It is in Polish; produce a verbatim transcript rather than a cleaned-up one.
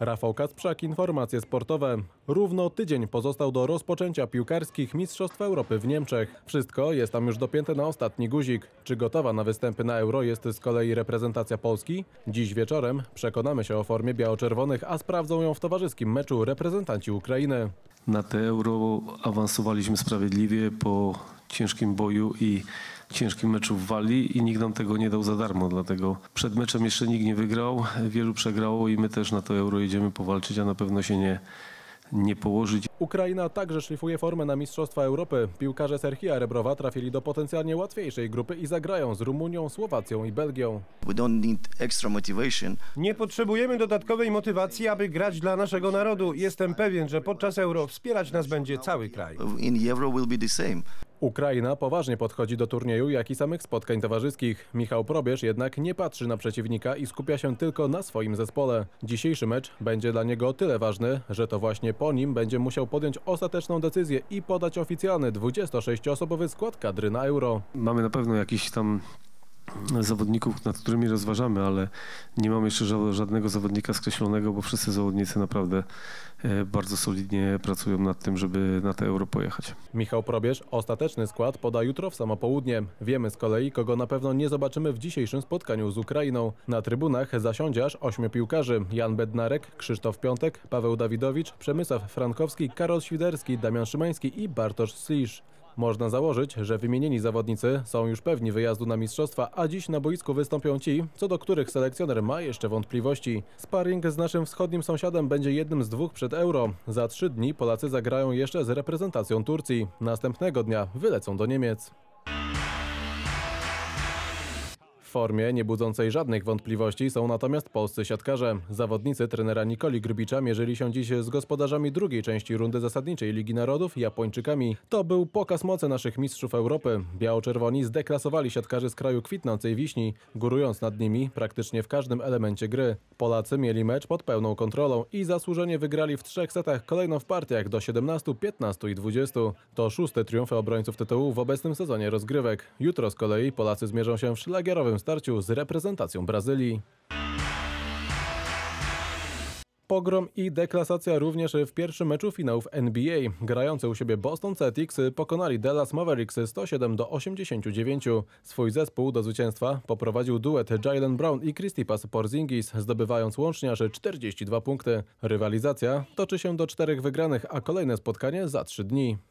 Rafał Kasprzak, informacje sportowe. Równo tydzień pozostał do rozpoczęcia piłkarskich Mistrzostw Europy w Niemczech. Wszystko jest tam już dopięte na ostatni guzik. Czy gotowa na występy na Euro jest z kolei reprezentacja Polski? Dziś wieczorem przekonamy się o formie biało-czerwonych, a sprawdzą ją w towarzyskim meczu reprezentanci Ukrainy. Na te Euro awansowaliśmy sprawiedliwie po ciężkim boju i ciężkim meczu w Walii i nikt nam tego nie dał za darmo, dlatego przed meczem jeszcze nikt nie wygrał, wielu przegrało i my też na to Euro jedziemy powalczyć, a na pewno się nie, nie położyć. Ukraina także szlifuje formę na Mistrzostwa Europy. Piłkarze Serhia Rebrowa trafili do potencjalnie łatwiejszej grupy i zagrają z Rumunią, Słowacją i Belgią. Nie potrzebujemy dodatkowej motywacji, aby grać dla naszego narodu. Jestem pewien, że podczas Euro wspierać nas będzie cały kraj. Ukraina poważnie podchodzi do turnieju, jak i samych spotkań towarzyskich. Michał Probierz jednak nie patrzy na przeciwnika i skupia się tylko na swoim zespole. Dzisiejszy mecz będzie dla niego o tyle ważny, że to właśnie po nim będzie musiał podjąć ostateczną decyzję i podać oficjalny dwudziestosześcioosobowy skład kadry na Euro. Mamy na pewno jakiś tam zawodników, nad którymi rozważamy, ale nie mam jeszcze żadnego zawodnika skreślonego, bo wszyscy zawodnicy naprawdę bardzo solidnie pracują nad tym, żeby na te Euro pojechać. Michał Probierz ostateczny skład poda jutro w samo południe. Wiemy z kolei, kogo na pewno nie zobaczymy w dzisiejszym spotkaniu z Ukrainą. Na trybunach zasiądzie aż ośmiu piłkarzy. Jan Bednarek, Krzysztof Piątek, Paweł Dawidowicz, Przemysław Frankowski, Karol Świderski, Damian Szymański i Bartosz Slisz. Można założyć, że wymienieni zawodnicy są już pewni wyjazdu na mistrzostwa, a dziś na boisku wystąpią ci, co do których selekcjoner ma jeszcze wątpliwości. Sparring z naszym wschodnim sąsiadem będzie jednym z dwóch przed Euro. Za trzy dni Polacy zagrają jeszcze z reprezentacją Turcji. Następnego dnia wylecą do Niemiec. W formie niebudzącej żadnych wątpliwości są natomiast polscy siatkarze. Zawodnicy trenera Nikoli Grbicza mierzyli się dziś z gospodarzami drugiej części rundy zasadniczej Ligi Narodów, Japończykami. To był pokaz mocy naszych mistrzów Europy. Biało-czerwoni zdeklasowali siatkarzy z kraju kwitnącej wiśni, górując nad nimi praktycznie w każdym elemencie gry. Polacy mieli mecz pod pełną kontrolą i zasłużenie wygrali w trzech setach, kolejno w partiach do siedemnastu, piętnastu i dwudziestu. To szósty triumf obrońców tytułu w obecnym sezonie rozgrywek. Jutro z kolei Polacy zmierzą się w szlagierowym starciu z reprezentacją Brazylii. Pogrom i deklasacja również w pierwszym meczu finałów N B A. Grający u siebie Boston Celtics pokonali Dallas Mavericks sto siedem do osiemdziesięciu dziewięciu. Swój zespół do zwycięstwa poprowadził duet Jaylen Brown i Kristaps Porzingis, zdobywając łącznie aż czterdzieści dwa punkty. Rywalizacja toczy się do czterech wygranych, a kolejne spotkanie za trzy dni.